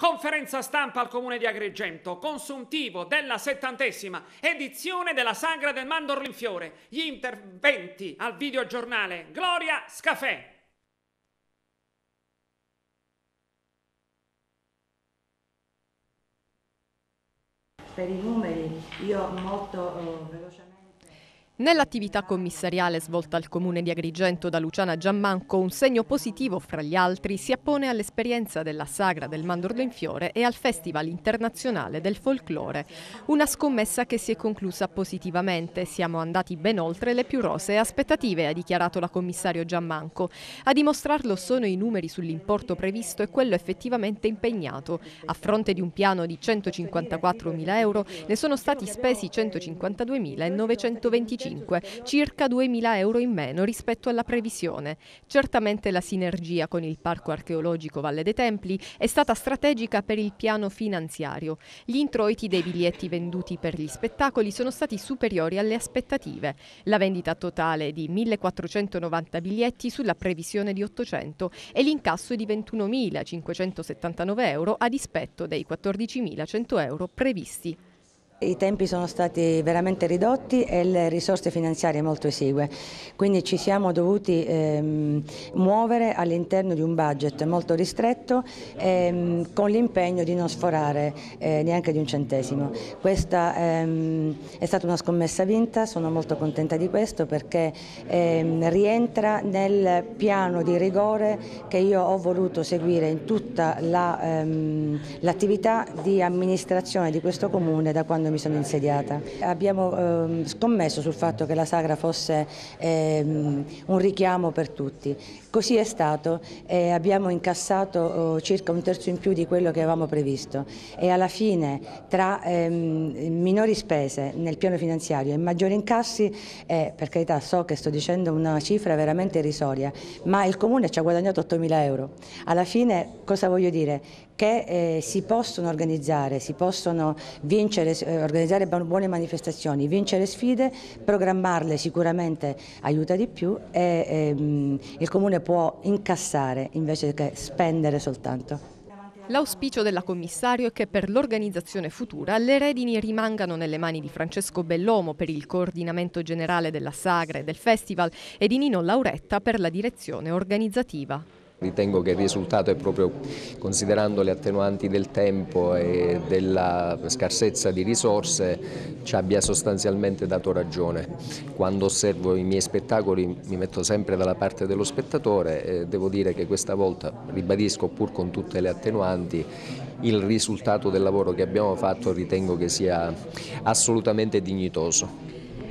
Conferenza stampa al Comune di Agrigento, consuntivo della 70ª edizione della Sagra del Mandorlo in Fiore. Gli interventi al videogiornale Gloria Scafè. Per i numeri io molto velocemente. Nell'attività commissariale svolta al Comune di Agrigento da Luciana Giammanco, un segno positivo fra gli altri si appone all'esperienza della Sagra del Mandorlo in Fiore e al Festival Internazionale del Folklore. Una scommessa che si è conclusa positivamente. Siamo andati ben oltre le più rosee aspettative, ha dichiarato la commissario Giammanco. A dimostrarlo sono i numeri sull'importo previsto e quello effettivamente impegnato. A fronte di un piano di 154.000 euro, ne sono stati spesi 152.925. circa 2.000 euro in meno rispetto alla previsione. Certamente la sinergia con il Parco archeologico Valle dei Templi è stata strategica per il piano finanziario. Gli introiti dei biglietti venduti per gli spettacoli sono stati superiori alle aspettative. La vendita totale è di 1.490 biglietti sulla previsione di 800 e l'incasso è di 21.579 euro a dispetto dei 14.100 euro previsti. I tempi sono stati veramente ridotti e le risorse finanziarie molto esigue, quindi ci siamo dovuti muovere all'interno di un budget molto ristretto con l'impegno di non sforare neanche di un centesimo. Questa è stata una scommessa vinta, sono molto contenta di questo perché rientra nel piano di rigore che io ho voluto seguire in tutta l'attività di amministrazione di questo comune da quando mi sono insediata. Abbiamo scommesso sul fatto che la sagra fosse un richiamo per tutti. Così è stato e abbiamo incassato circa un terzo in più di quello che avevamo previsto e alla fine tra minori spese nel piano finanziario e maggiori incassi, per carità so che sto dicendo una cifra veramente irrisoria, ma il Comune ci ha guadagnato 8.000 euro. Alla fine cosa voglio dire? Che si possono organizzare, si possono vincere, organizzare buone manifestazioni, vincere sfide, programmarle sicuramente aiuta di più e il Comune può incassare invece che spendere soltanto. L'auspicio della commissario è che per l'organizzazione futura le redini rimangano nelle mani di Francesco Bellomo per il coordinamento generale della Sagra e del Festival e di Nino Lauretta per la direzione organizzativa. Ritengo che il risultato è proprio, considerando le attenuanti del tempo e della scarsezza di risorse, ci abbia sostanzialmente dato ragione. Quando osservo i miei spettacoli mi metto sempre dalla parte dello spettatore e devo dire che questa volta, ribadisco pur con tutte le attenuanti, il risultato del lavoro che abbiamo fatto ritengo che sia assolutamente dignitoso.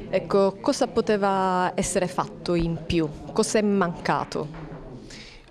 Ecco, cosa poteva essere fatto in più? Cosa è mancato?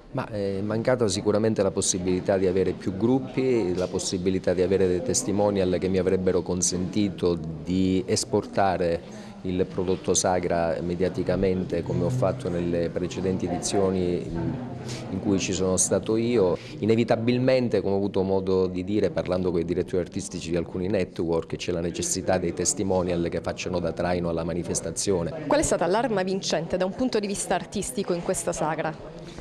Ma è mancata sicuramente la possibilità di avere più gruppi, la possibilità di avere dei testimonial che mi avrebbero consentito di esportare il prodotto sagra mediaticamente come ho fatto nelle precedenti edizioni in cui ci sono stato io. Inevitabilmente, come ho avuto modo di dire parlando con i direttori artistici di alcuni network, c'è la necessità dei testimonial che facciano da traino alla manifestazione. Qual è stata l'arma vincente da un punto di vista artistico in questa sagra?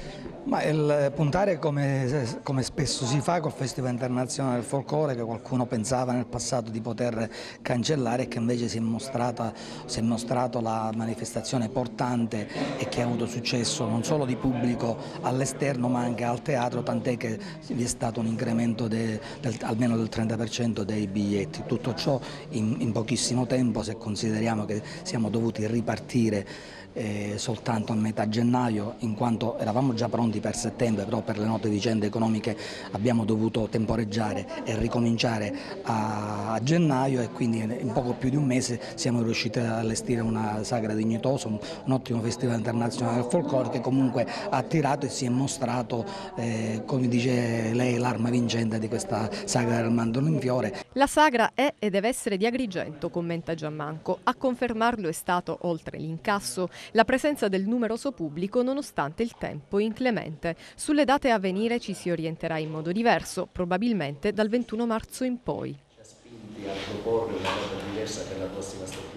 Ma il puntare, come spesso si fa col Festival Internazionale del Folklore, che qualcuno pensava nel passato di poter cancellare e che invece si è mostrato la manifestazione portante e che ha avuto successo non solo di pubblico all'esterno ma anche al teatro, tant'è che vi è stato un incremento almeno del 30% dei biglietti. Tutto ciò in pochissimo tempo, se consideriamo che siamo dovuti ripartire soltanto a metà gennaio, in quanto eravamo già pronti per settembre, però per le note vicende economiche abbiamo dovuto temporeggiare e ricominciare a gennaio, e quindi in poco più di un mese siamo riusciti a allestire una sagra dignitosa, un ottimo Festival Internazionale del Folklore che comunque ha attirato e si è mostrato, come dice lei, l'arma vincente di questa Sagra del Mandorlo in Fiore. La sagra è e deve essere di Agrigento, commenta Giammanco. A confermarlo è stato, oltre l'incasso, la presenza del numeroso pubblico nonostante il tempo inclemente. Sulle date a venire ci si orienterà in modo diverso, probabilmente dal 21 marzo in poi. Ci ha spinti a proporre una cosa diversa per la prossima stagione.